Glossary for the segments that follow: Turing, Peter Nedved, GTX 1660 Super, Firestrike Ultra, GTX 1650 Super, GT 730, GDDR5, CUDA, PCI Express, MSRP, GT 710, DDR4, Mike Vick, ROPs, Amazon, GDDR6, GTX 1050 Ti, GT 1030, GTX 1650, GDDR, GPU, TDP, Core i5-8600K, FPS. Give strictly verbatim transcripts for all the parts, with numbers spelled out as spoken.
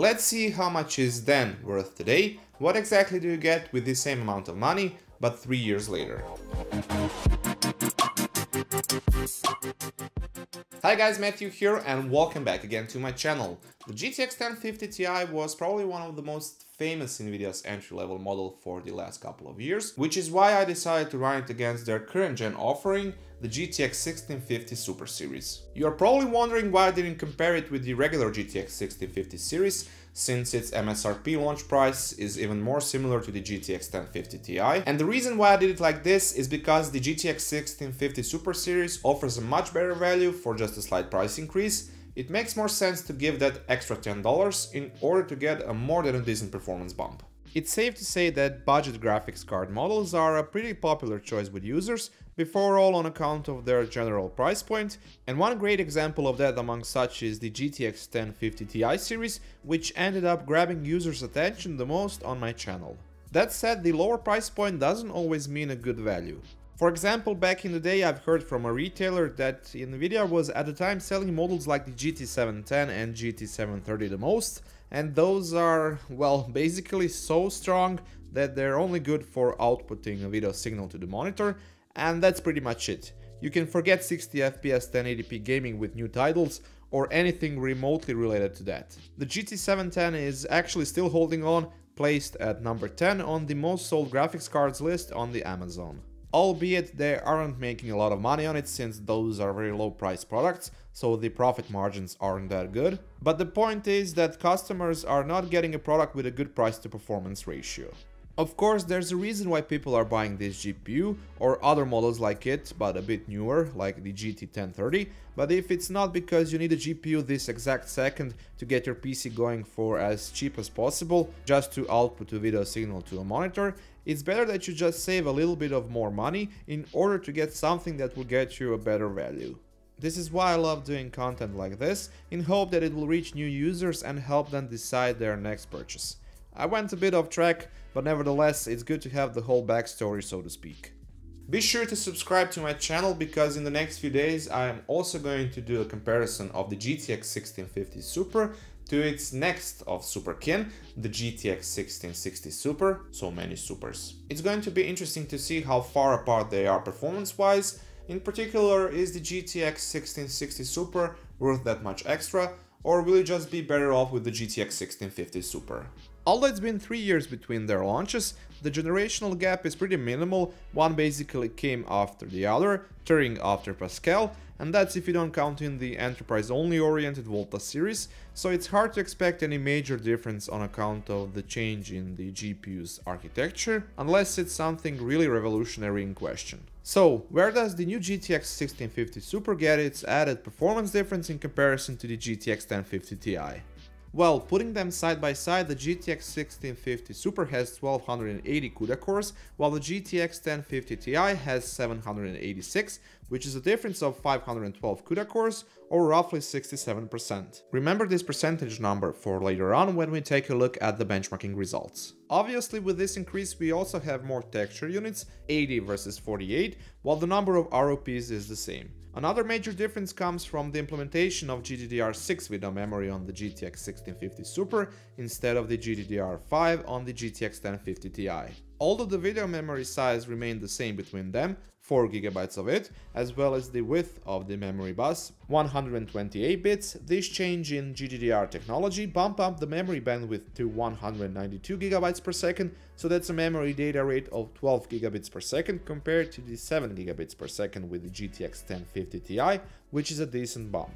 Let's see how much is then worth today, what exactly do you get with the same amount of money, but three years later. Hi guys, Matthew here and welcome back again to my channel. The G T X ten fifty T I was probably one of the most famous NVIDIA's entry-level model for the last couple of years, which is why I decided to run it against their current-gen offering, the G T X sixteen fifty Super series. You're probably wondering why I didn't compare it with the regular G T X sixteen fifty series, since its M S R P launch price is even more similar to the G T X ten fifty T I. And the reason why I did it like this is because the G T X sixteen fifty Super series offers a much better value for just a slight price increase. It makes more sense to give that extra ten dollars in order to get a more than a decent performance bump. It's safe to say that budget graphics card models are a pretty popular choice with users, before all on account of their general price point, and one great example of that among such is the G T X ten fifty T I series, which ended up grabbing users' attention the most on my channel. That said, the lower price point doesn't always mean a good value. For example, back in the day I've heard from a retailer that NVIDIA was at the time selling models like the G T seven ten and G T seven thirty the most, and those are, well, basically so strong that they're only good for outputting a video signal to the monitor, and that's pretty much it. You can forget sixty F P S ten eighty P gaming with new titles, or anything remotely related to that. The G T seven ten is actually still holding on, placed at number ten on the most sold graphics cards list on the Amazon. Albeit they aren't making a lot of money on it, since those are very low priced products, so the profit margins aren't that good. But the point is that customers are not getting a product with a good price to performance ratio. Of course, there's a reason why people are buying this G P U or other models like it, but a bit newer, like the G T ten thirty, but if it's not because you need a G P U this exact second to get your P C going for as cheap as possible, just to output a video signal to a monitor, it's better that you just save a little bit of more money in order to get something that will get you a better value. This is why I love doing content like this, in hope that it will reach new users and help them decide their next purchase. I went a bit off track, but nevertheless, it's good to have the whole backstory, so to speak. Be sure to subscribe to my channel, because in the next few days I am also going to do a comparison of the G T X sixteen fifty Super to its next of Superkin, the G T X sixteen sixty Super, so many Supers. It's going to be interesting to see how far apart they are performance-wise. In particular, is the G T X sixteen sixty Super worth that much extra, or will you just be better off with the G T X sixteen fifty Super? Although it's been three years between their launches, the generational gap is pretty minimal, one basically came after the other, Turing after Pascal, and that's if you don't count in the enterprise-only oriented Volta series, so it's hard to expect any major difference on account of the change in the G P U's architecture, unless it's something really revolutionary in question. So, where does the new G T X sixteen fifty Super get its added performance difference in comparison to the G T X ten fifty T I? Well, putting them side by side, the G T X sixteen fifty Super has twelve eighty CUDA cores, while the G T X ten fifty T I has seven hundred eighty-six, which is a difference of five hundred twelve CUDA cores, or roughly sixty-seven percent. Remember this percentage number for later on when we take a look at the benchmarking results. Obviously, with this increase we also have more texture units, eighty versus forty-eight, while the number of R O Ps is the same. Another major difference comes from the implementation of G D D R six video memory on the G T X sixteen fifty Super instead of the G D D R five on the G T X ten fifty T I. Although the video memory size remained the same between them, four gigabytes of it, as well as the width of the memory bus, one hundred twenty-eight bits, this change in G D D R technology bumped up the memory bandwidth to one hundred ninety-two gigabytes per second, so that's a memory data rate of twelve gigabits per second compared to the seven gigabits per second with the G T X ten fifty T I, which is a decent bump.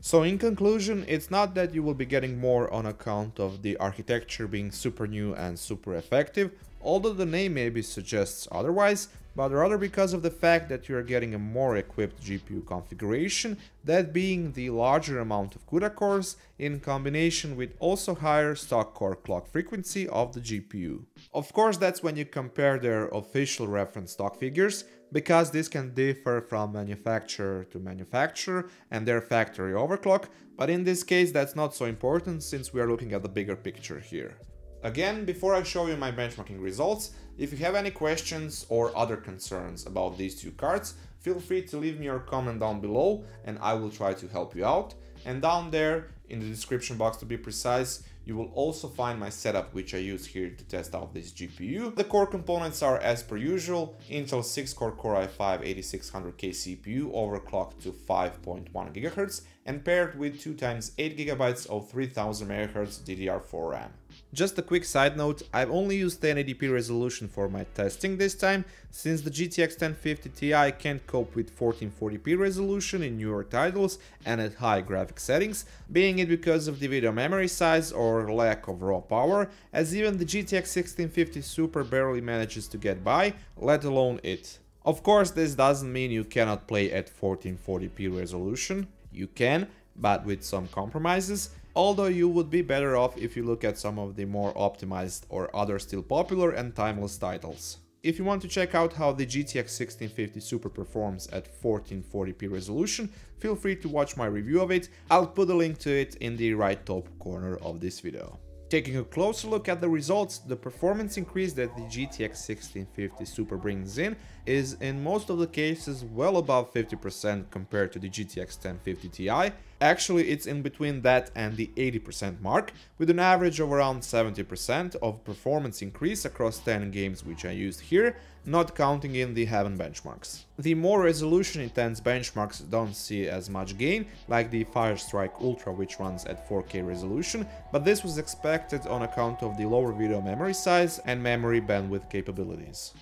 So in conclusion, it's not that you will be getting more on account of the architecture being super new and super effective, although the name maybe suggests otherwise, but rather because of the fact that you are getting a more equipped G P U configuration, that being the larger amount of CUDA cores in combination with also higher stock core clock frequency of the G P U. Of course, that's when you compare their official reference stock figures, because this can differ from manufacturer to manufacturer and their factory overclock, but in this case that's not so important since we are looking at the bigger picture here. Again, before I show you my benchmarking results, if you have any questions or other concerns about these two cards, feel free to leave me your comment down below and I will try to help you out. And down there, in the description box to be precise, You will also find my setup, which I use here to test out this G P U. The core components are as per usual, Intel six core Core i five eighty-six hundred K C P U overclocked to five point one gigahertz and paired with two times eight gigabytes of three thousand megahertz D D R four RAM. Just a quick side note, I've only used ten eighty p resolution for my testing this time, since the G T X ten fifty T I can't cope with fourteen forty p resolution in newer titles and at high graphic settings, being it because of the video memory size or lack of raw power, as even the G T X sixteen fifty Super barely manages to get by, let alone it. Of course, this doesn't mean you cannot play at fourteen forty p resolution. You can, but with some compromises, although you would be better off if you look at some of the more optimized or other still popular and timeless titles. If you want to check out how the G T X sixteen fifty Super performs at fourteen forty p resolution, feel free to watch my review of it. I'll put a link to it in the right top corner of this video. Taking a closer look at the results, the performance increase that the G T X sixteen fifty Super brings in is in most of the cases well above fifty percent compared to the G T X ten fifty T I. Actually, it's in between that and the eighty percent mark, with an average of around seventy percent of performance increase across ten games which I used here, not counting in the Heaven benchmarks. The more resolution-intense benchmarks don't see as much gain, like the Firestrike Ultra, which runs at four K resolution, but this was expected on account of the lower video memory size and memory bandwidth capabilities.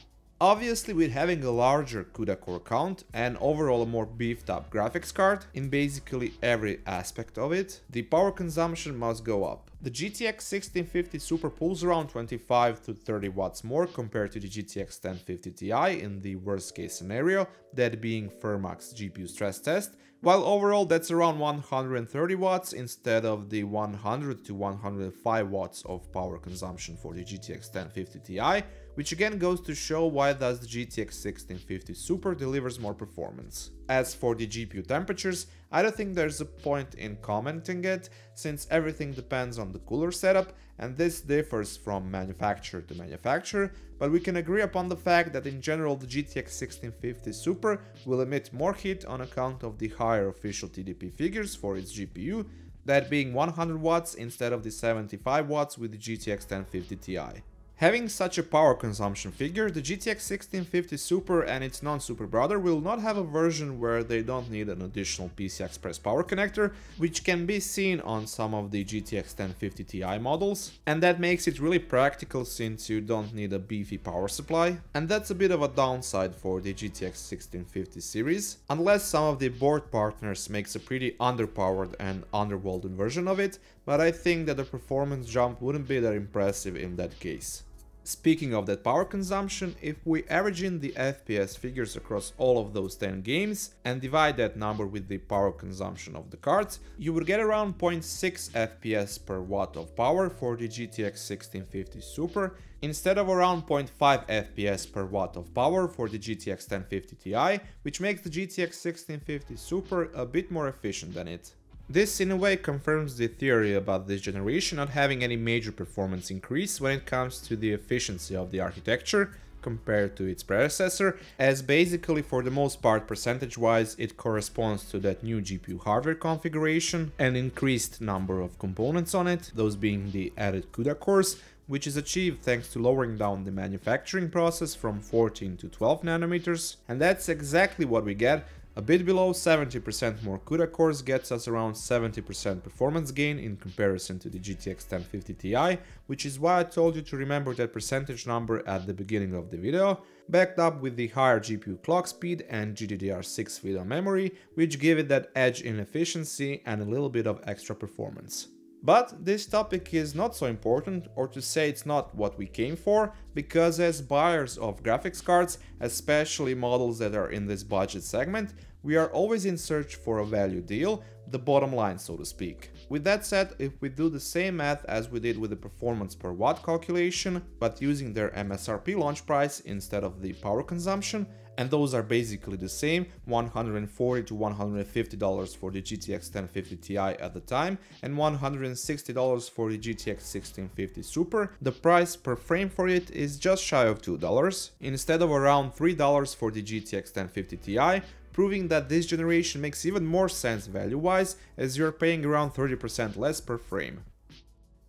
Obviously, with having a larger CUDA core count and overall a more beefed up graphics card in basically every aspect of it, the power consumption must go up. The G T X sixteen fifty Super pulls around twenty-five to thirty watts more compared to the G T X ten fifty T I in the worst case scenario, that being Furmark's G P U stress test, while overall that's around one hundred thirty watts instead of the one hundred to one hundred five watts of power consumption for the G T X ten fifty T I, which again goes to show why does the G T X sixteen fifty Super delivers more performance. As for the G P U temperatures, I don't think there's a point in commenting it, since everything depends on the cooler setup, and this differs from manufacturer to manufacturer, but we can agree upon the fact that in general the G T X sixteen fifty Super will emit more heat on account of the higher official T D P figures for its G P U, that being one hundred watts instead of the seventy-five watts with the G T X ten fifty T I. Having such a power consumption figure, the G T X sixteen fifty Super and its non-Super brother will not have a version where they don't need an additional P C I Express power connector, which can be seen on some of the G T X ten fifty T I models, and that makes it really practical since you don't need a beefy power supply, and that's a bit of a downside for the G T X sixteen fifty series, unless some of the board partners makes a pretty underpowered and undervolted version of it, but I think that the performance jump wouldn't be that impressive in that case. Speaking of that power consumption, if we average in the F P S figures across all of those ten games and divide that number with the power consumption of the cards, you would get around zero point six F P S per watt of power for the G T X sixteen fifty Super, instead of around zero point five F P S per watt of power for the G T X ten fifty T I, which makes the G T X sixteen fifty Super a bit more efficient than it. This in a way confirms the theory about this generation not having any major performance increase when it comes to the efficiency of the architecture compared to its predecessor, as basically for the most part percentage-wise it corresponds to that new G P U hardware configuration and increased number of components on it, those being the added CUDA cores, which is achieved thanks to lowering down the manufacturing process from fourteen to twelve nanometers, and that's exactly what we get. A bit below seventy percent more CUDA cores gets us around seventy percent performance gain in comparison to the G T X ten fifty T I, which is why I told you to remember that percentage number at the beginning of the video, backed up with the higher G P U clock speed and G D D R six video memory, which give it that edge in efficiency and a little bit of extra performance. But this topic is not so important, or to say it's not what we came for, because as buyers of graphics cards, especially models that are in this budget segment, we are always in search for a value deal, the bottom line, so to speak. With that said, if we do the same math as we did with the performance per watt calculation, but using their M S R P launch price instead of the power consumption, and those are basically the same, one hundred forty to one hundred fifty dollars for the G T X ten fifty T I at the time, and one hundred sixty dollars for the G T X sixteen fifty Super, the price per frame for it is just shy of two dollars, instead of around three dollars for the G T X ten fifty T I, proving that this generation makes even more sense value-wise, as you're paying around thirty percent less per frame.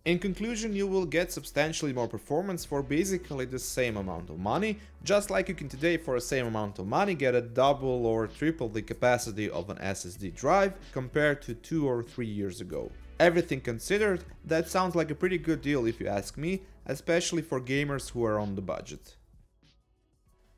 In conclusion, you will get substantially more performance for basically the same amount of money, just like you can today for the same amount of money get a double or triple the capacity of an S S D drive compared to two or three years ago. Everything considered, that sounds like a pretty good deal if you ask me, especially for gamers who are on the budget.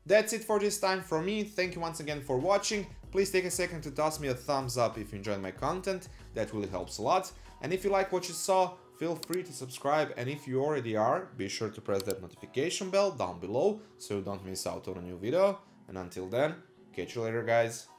That's it for this time from me. Thank you once again for watching. Please take a second to toss me a thumbs up if you enjoyed my content, that really helps a lot. And if you like what you saw, feel free to subscribe, and if you already are, be sure to press that notification bell down below so you don't miss out on a new video. And until then, catch you later, guys.